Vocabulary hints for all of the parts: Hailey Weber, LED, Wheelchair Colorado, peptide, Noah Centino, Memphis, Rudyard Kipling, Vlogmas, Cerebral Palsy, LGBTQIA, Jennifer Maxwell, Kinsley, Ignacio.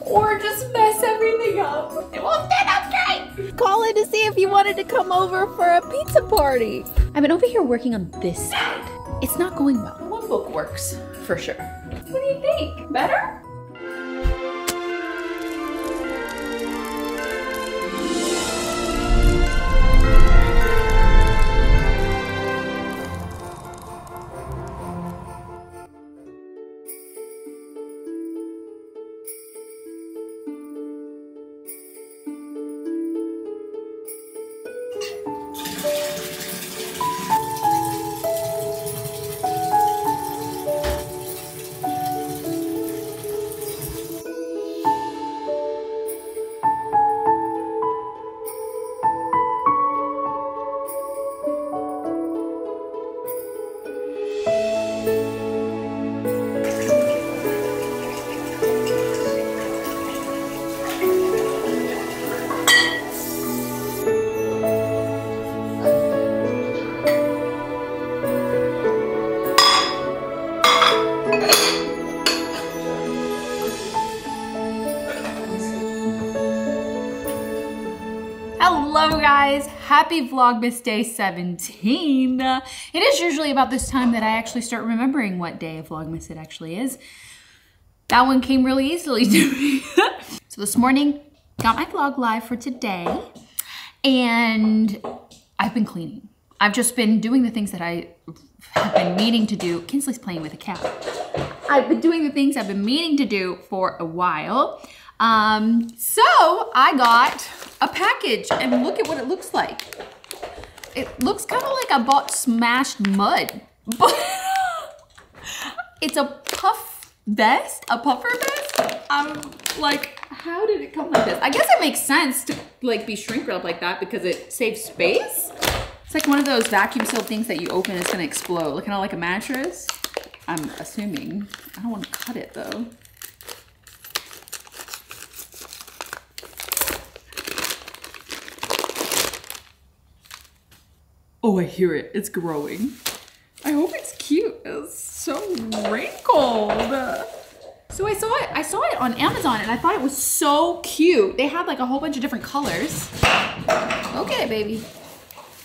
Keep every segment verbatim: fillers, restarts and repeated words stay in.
Or just mess everything up. It won't turn out great! Call in to see if you wanted to come over for a pizza party. I've been over here working on this side. It's not going well. One book works, for sure. What do you think? Better? Hello guys, happy Vlogmas day seventeen. It is usually about this time that I actually start remembering what day of Vlogmas it actually is. That one came really easily to me. So this morning, got my vlog live for today and I've been cleaning. I've just been doing the things that I have been meaning to do. Kinsley's playing with a cat. I've been doing the things I've been meaning to do for a while. Um, so I got a package and look at what it looks like. It looks kind of like I bought smashed mud, but it's a puff vest, a puffer vest. I'm like, how did it come like this? I guess it makes sense to like be shrink wrapped like that because it saves space. It's like one of those vacuum seal things that you open, it's gonna explode. Kind of like a mattress, I'm assuming. I don't want to cut it though. Oh, I hear it, it's growing. I hope it's cute, it's so wrinkled. So I saw it, I saw it on Amazon and I thought it was so cute. They had like a whole bunch of different colors. Okay, baby.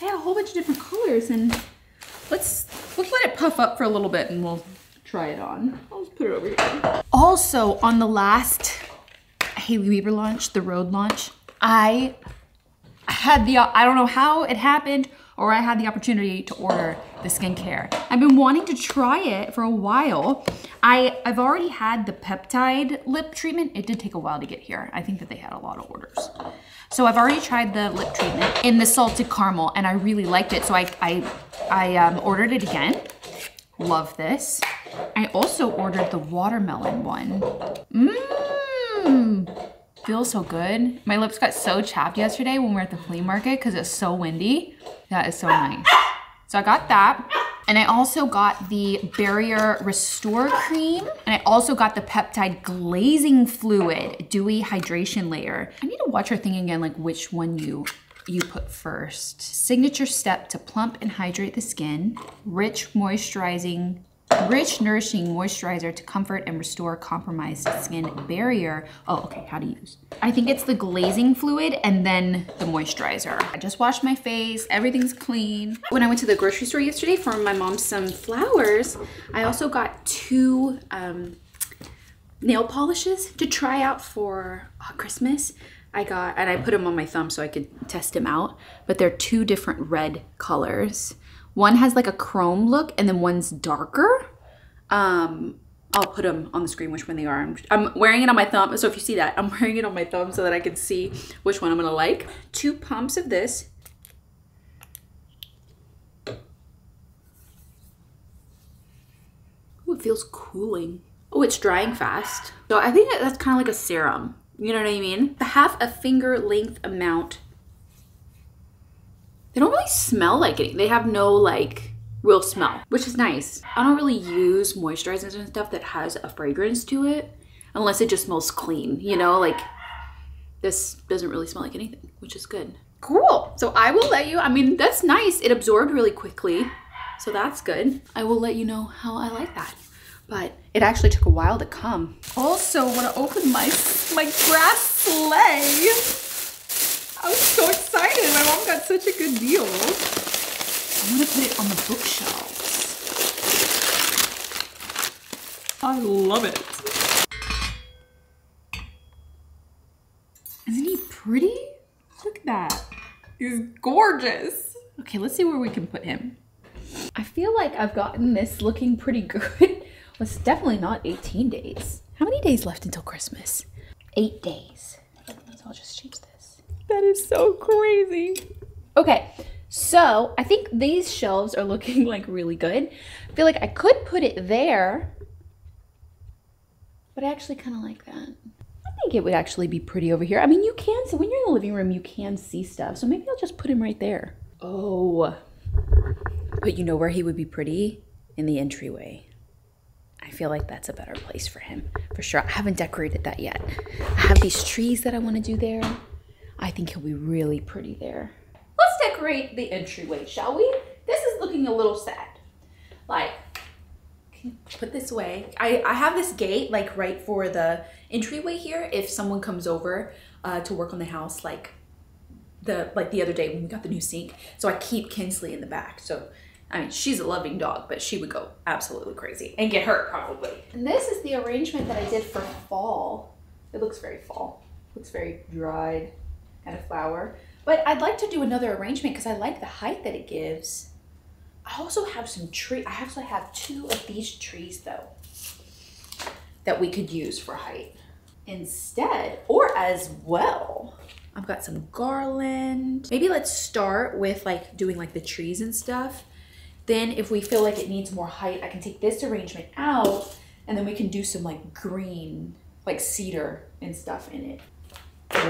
They had a whole bunch of different colors and let's, let's let it puff up for a little bit and we'll try it on. I'll just put it over here. Also on the last Hailey Weber launch, the Rode launch, I had the, I don't know how it happened, or I had the opportunity to order the skincare. I've been wanting to try it for a while. I, I've already had the peptide lip treatment. It did take a while to get here. I think that they had a lot of orders. So I've already tried the lip treatment in the salted caramel and I really liked it. So I, I, I um, ordered it again. Love this. I also ordered the watermelon one. Mmm, feels so good. My lips got so chapped yesterday when we were at the flea market because it's so windy. That is so nice. So I got that. And I also got the Barrier Restore Cream. And I also got the Peptide Glazing Fluid Dewy Hydration Layer. I need to watch our thing again, like which one you, you put first. Signature step to plump and hydrate the skin. Rich moisturizing, rich nourishing moisturizer to comfort and restore compromised skin barrier. Oh, okay, how to use. I think it's the glazing fluid and then the moisturizer. I just washed my face, everything's clean. When I went to the grocery store yesterday for my mom some flowers, I also got two um, nail polishes to try out for uh, Christmas. I got, and I put them on my thumb so I could test them out, but they're two different red colors. One has like a chrome look and then one's darker. Um, I'll put them on the screen which one they are. I'm, I'm wearing it on my thumb, so if you see that, I'm wearing it on my thumb so that I can see which one I'm gonna like. Two pumps of this. Ooh, it feels cooling. Oh, it's drying fast. So I think that's kind of like a serum. You know what I mean? The half a finger length amount. They don't really smell like it. They have no like real smell, which is nice. I don't really use moisturizers and stuff that has a fragrance to it unless it just smells clean, you know, like this doesn't really smell like anything, which is good. Cool, so I will let you, I mean, that's nice. It absorbed really quickly, so that's good. I will let you know how I like that. but it actually took a while to come. Also, when I opened my, my grass sleigh, I was so excited. My mom got such a good deal. I'm gonna put it on the bookshelves. I love it. Isn't he pretty? Look at that. He's gorgeous. Okay, let's see where we can put him. I feel like I've gotten this looking pretty good. It's definitely not eighteen days. How many days left until Christmas? Eight days. So I'll just change this. That is so crazy. Okay, so I think these shelves are looking like really good. I feel like I could put it there, but I actually kind of like that. I think it would actually be pretty over here. I mean, you can see, when you're in the living room, you can see stuff. So maybe I'll just put him right there. Oh, but you know where he would be pretty? In the entryway. I feel like that's a better place for him, for sure. I haven't decorated that yet. I have these trees that I want to do there. I think he'll be really pretty there. Let's decorate the entryway, shall we? This is looking a little sad. Like, can you put this away? I, I have this gate, like, right for the entryway here. If someone comes over uh, to work on the house, like the, like the other day when we got the new sink. So I keep Kinsley in the back, so. I mean, she's a loving dog, but she would go absolutely crazy and get hurt probably. And this is the arrangement that I did for fall. It looks very fall. It looks very dried kind of flower. But I'd like to do another arrangement because I like the height that it gives. I also have some tree. I also have two of these trees though that we could use for height instead or as well. I've got some garland. Maybe let's start with like doing like the trees and stuff. Then if we feel like it needs more height, I can take this arrangement out and then we can do some like green, like cedar and stuff in it.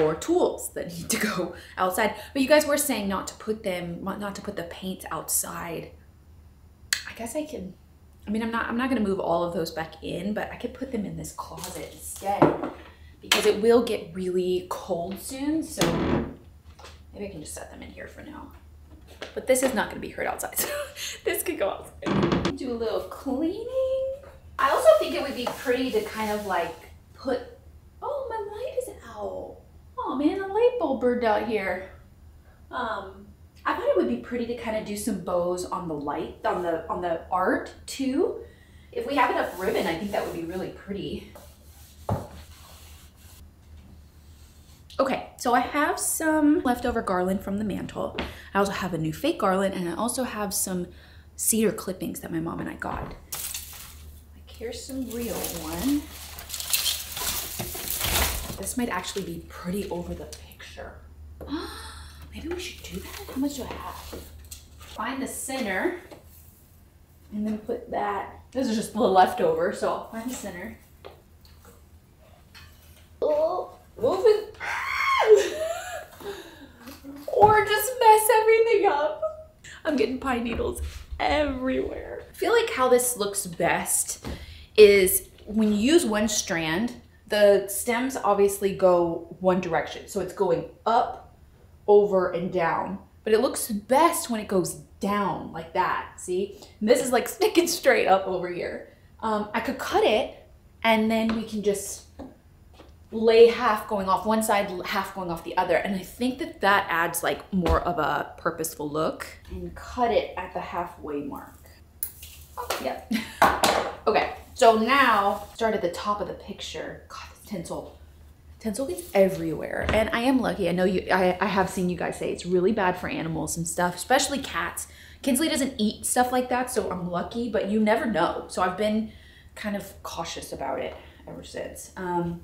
Or tools that need to go outside. But you guys were saying not to put them, not to put the paint outside. I guess I can, I mean, I'm not, I'm not gonna move all of those back in, but I could put them in this closet instead because it will get really cold soon. So maybe I can just set them in here for now. But this is not gonna be hurt outside, so this could go outside. Do a little cleaning. I also think it would be pretty to kind of like put, oh, my light is out. Oh man, a light bulb burned out here. Um, I thought it would be pretty to kind of do some bows on the light, on the, on the art too. If we have enough ribbon, I think that would be really pretty. Okay, so I have some leftover garland from the mantle. I also have a new fake garland and I also have some cedar clippings that my mom and I got. Like here's some real one. This might actually be pretty over the picture. Maybe we should do that. How much do I have? Find the center and then put that. This is just the leftover, so I'll find the center. Oh, move it. Or just mess everything up. I'm getting pine needles everywhere. I feel like how this looks best is when you use one strand, the stems obviously go one direction. So it's going up, over, and down. But it looks best when it goes down like that, see? And this is like sticking straight up over here. Um, I could cut it and then we can just lay half going off one side, half going off the other. And I think that that adds like more of a purposeful look. And cut it at the halfway mark. Oh, yep. Okay, so now start at the top of the picture. God, this tinsel. Tinsel gets everywhere. And I am lucky. I know you, I, I have seen you guys say it's really bad for animals and stuff, especially cats. Kinsley doesn't eat stuff like that, so I'm lucky, but you never know. So I've been kind of cautious about it ever since. Um,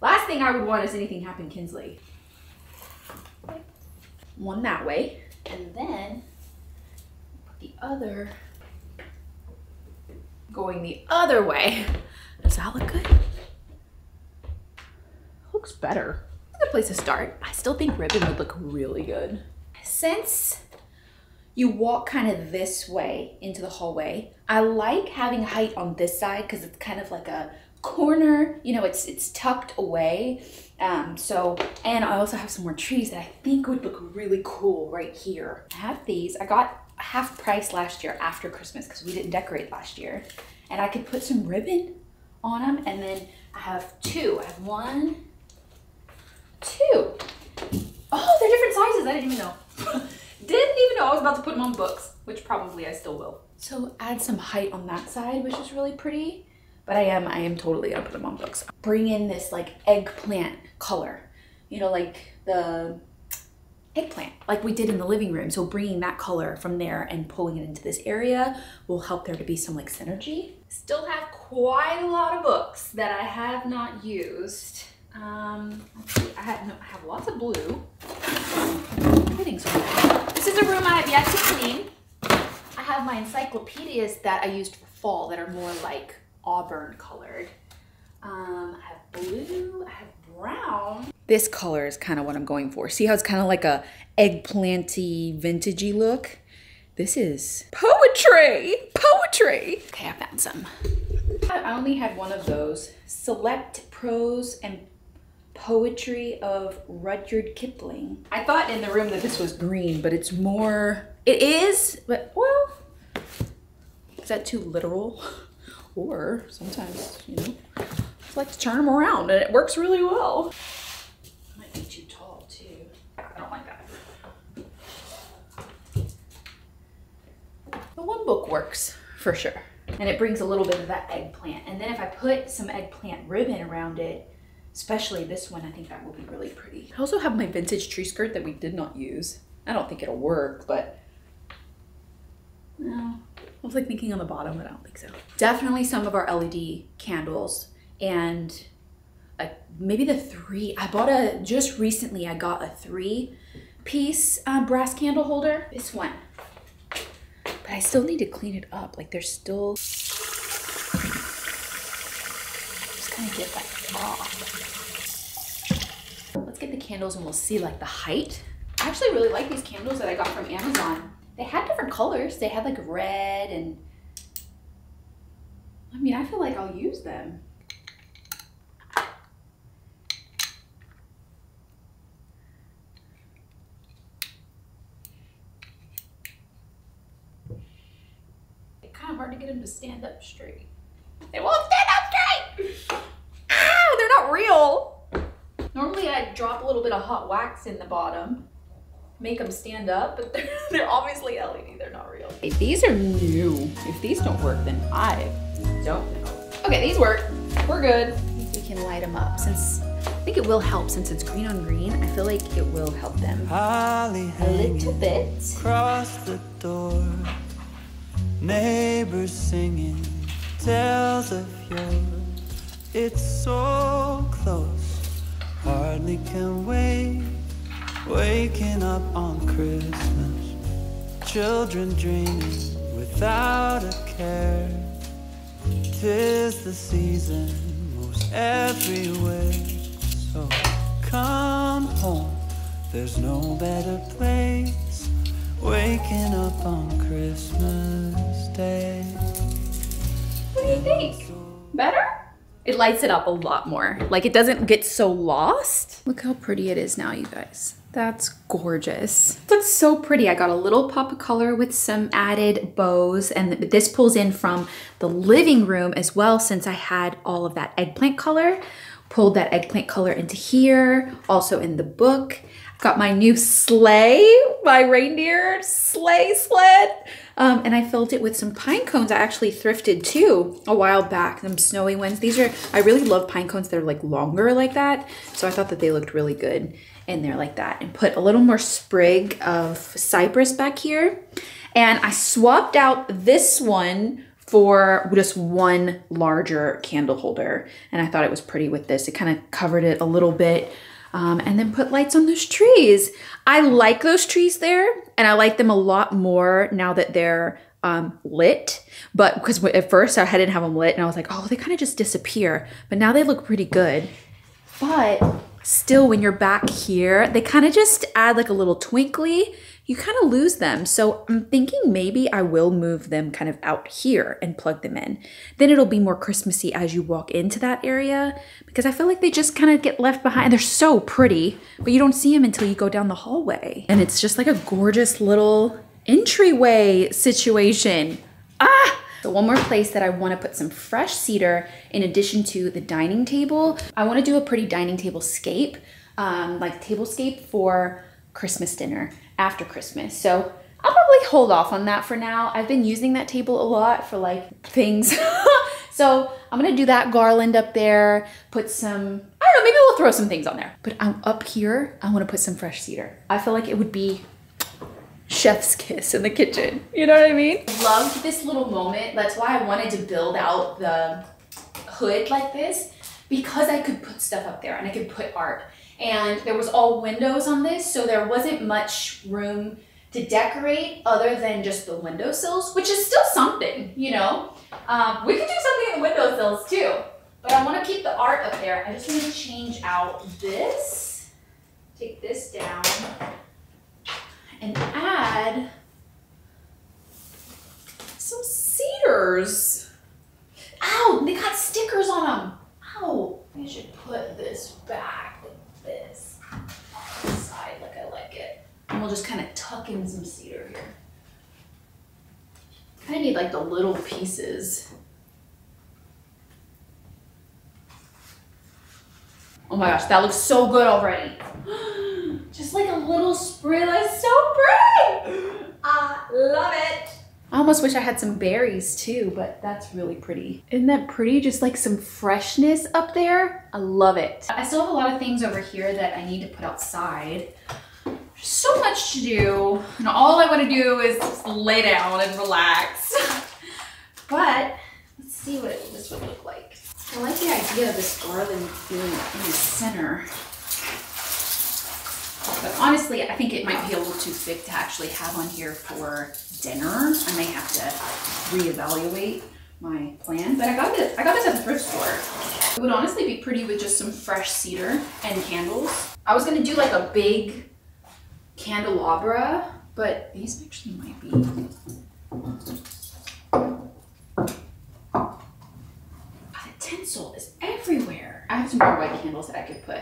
Last thing I would want is anything happen Kinsley. One that way, and then put the other going the other way. Does that look good? Looks better. Good place to start. I still think ribbon would look really good. Since you walk kind of this way into the hallway, I like having height on this side because it's kind of like a corner, you know, it's it's tucked away. Um, so, and I also have some more trees that I think would look really cool right here. I have these. I got half price last year after Christmas because we didn't decorate last year. and I could put some ribbon on them. And then I have two. I have one, two. Oh, they're different sizes. I didn't even know. Didn't even know I was about to put them on books, which probably I still will. So add some height on that side, which is really pretty. But I am, I am totally gonna put them on books. Bring in this like eggplant color, you know, like the eggplant, like we did in the living room. So bringing that color from there and pulling it into this area will help there to be some like synergy. Still have quite a lot of books that I have not used. Um, I have, no, I have lots of blue. This is a room I have yet to clean. I have my encyclopedias that I used for fall that are more like auburn colored. Um, I have blue, I have brown. This color is kind of what I'm going for. See how it's kind of like a eggplanty, vintagey look? This is poetry, poetry. Okay, I found some. I only had one of those. Select prose and poetry of Rudyard Kipling. I thought in the room that this was green, but it's more, it is, but well, is that too literal? Or sometimes, you know, I just like to turn them around and it works really well. It might be too tall too. I don't like that. But one book works for sure. And it brings a little bit of that eggplant. And then if I put some eggplant ribbon around it, especially this one, I think that will be really pretty. I also have my vintage tree skirt that we did not use. I don't think it'll work, but no. I was like thinking on the bottom, but I don't think so. Definitely some of our L E D candles and a, maybe the three. I bought a, just recently I got a three piece uh, brass candle holder. This one. But I still need to clean it up. Like there's still, just kind of get that off. Let's get the candles and we'll see like the height. I actually really like these candles that I got from Amazon. They had different colors. They had like red and, I mean, I feel like I'll use them. It's kind of hard to get them to stand up straight. They won't stand up straight! Ah, they're not real. Normally I drop a little bit of hot wax in the bottom. Make them stand up, but they're, they're obviously L E D, they're not real. If these are new, if these don't work, then I don't know. Okay, these work, we're good. We can light them up since, I think it will help since it's green on green, I feel like it will help them Holly a little bit. Across the door, neighbors singing tales of yours. It's so close, hardly can wait. Waking up on Christmas, children dreaming without a care. Tis the season most everywhere, so come home, there's no better place. Waking up on Christmas Day. What do you think? Better? It lights it up a lot more. Like it doesn't get so lost. Look how pretty it is now, you guys. That's gorgeous. That's so pretty. I got a little pop of color with some added bows, and this pulls in from the living room as well since I had all of that eggplant color. Pulled that eggplant color into here, also in the book. Got my new sleigh, my reindeer sleigh sled, um, and I filled it with some pine cones I actually thrifted too a while back, some snowy ones. These are, I really love pine cones that are like longer like that, so I thought that they looked really good in there like that, and put a little more sprig of cypress back here. And I swapped out this one for just one larger candle holder. And I thought it was pretty with this. It kind of covered it a little bit. Um, and then put lights on those trees. I like those trees there, and I like them a lot more now that they're um, lit. But because at first I didn't have them lit and I was like, oh, they kind of just disappear. But now they look pretty good. But still, when you're back here, they kind of just add like a little twinkly. You kind of lose them. So I'm thinking maybe I will move them kind of out here and plug them in. Then it'll be more Christmassy as you walk into that area, because I feel like they just kind of get left behind. They're so pretty, but you don't see them until you go down the hallway. And it's just like a gorgeous little entryway situation. Ah! So one more place that I wanna put some fresh cedar in addition to the dining table. I wanna do a pretty dining table scape, um, like tablescape for Christmas dinner, after Christmas. So I'll probably hold off on that for now. I've been using that table a lot for like things. So I'm gonna do that garland up there, put some, I don't know, maybe we'll throw some things on there. But I'm up here, I wanna put some fresh cedar. I feel like it would be chef's kiss in the kitchen, you know what I mean? I loved this little moment. That's why I wanted to build out the hood like this, because I could put stuff up there and I could put art. And there was all windows on this, so there wasn't much room to decorate other than just the windowsills, which is still something, you know? Um, we could do something in the windowsills too, but I wanna keep the art up there. I just wanna change out this, take this down, and add some cedars. Ow, they got stickers on them. Ow, I should put this back like this on the side like I like it. And we'll just kind of tuck in some cedar here. Kind of need like the little pieces. Oh my gosh, that looks so good already. Just like a little sprig, that's so pretty. I love it. I almost wish I had some berries too, but that's really pretty. Isn't that pretty? Just like some freshness up there. I love it. I still have a lot of things over here that I need to put outside. There's so much to do, and all I want to do is just lay down and relax. But let's see what this would look like. I like the idea of this garland being in the center. But honestly, I think it might be a little too thick to actually have on here for dinner. I may have to reevaluate my plan, but I got this, I got this at the thrift store. It would honestly be pretty with just some fresh cedar and candles. I was gonna do like a big candelabra, but these actually might be. The tinsel is everywhere. I have some more white candles that I could put.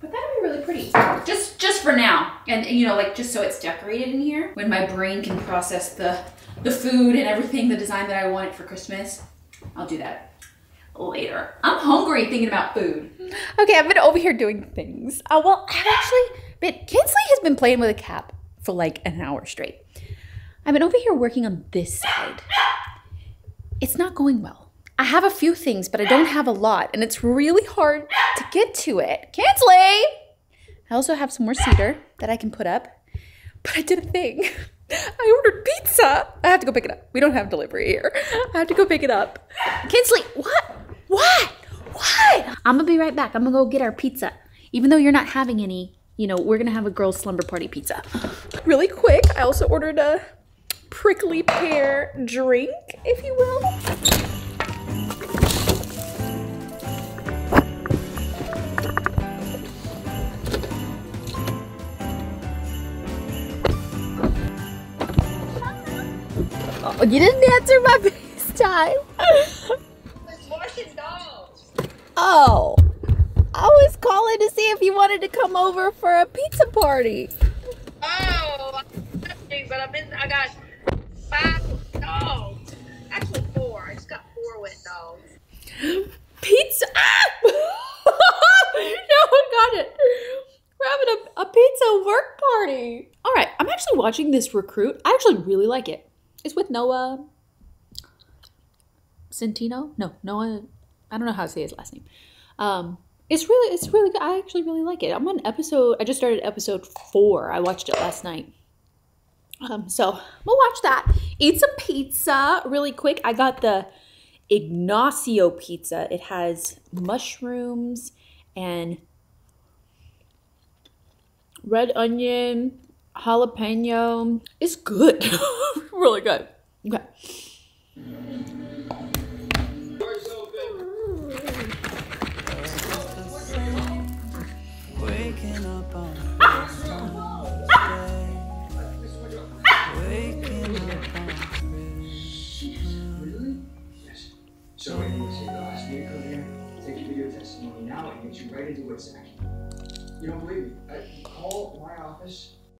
But that'd be really pretty, just just for now. And you know, like just so it's decorated in here. When my brain can process the, the food and everything, the design that I want for Christmas, I'll do that later. I'm hungry thinking about food. Okay, I've been over here doing things. Oh, well, I've actually been, Kinsley has been playing with a cap for like an hour straight. I've been over here working on this side. It's not going well. I have a few things, but I don't have a lot, and it's really hard to get to it. Kinsley! I also have some more cedar that I can put up, but I did a thing. I ordered pizza. I have to go pick it up. We don't have delivery here. I have to go pick it up. Kinsley, what? What? What? I'm gonna be right back. I'm gonna go get our pizza. Even though you're not having any, you know, we're gonna have a girls' slumber party pizza. Really quick, I also ordered a prickly pear drink, if you will. You didn't answer my FaceTime. Oh, I was calling to see if you wanted to come over for a pizza party. Oh, but I've been, I got five dogs. Actually, four. I just got four wet dogs. Pizza. Ah! No one got it. We're having a, a pizza work party. All right, I'm actually watching this Recruit. I actually really like it. It's with Noah Centino. No, Noah. I don't know how to say his last name. Um, it's really, it's really good. I actually really like it. I'm on episode. I just started episode four. I watched it last night. Um, so we'll watch that. Eat some pizza really quick. I got the Ignacio pizza. It has mushrooms and red onion, jalapeno. It's good. Really good. Okay. Waking up on Waking up on Yes. So when you see the last vehicle here, take your video testimony now and get you right into what's happening. You don't believe me? Call my office.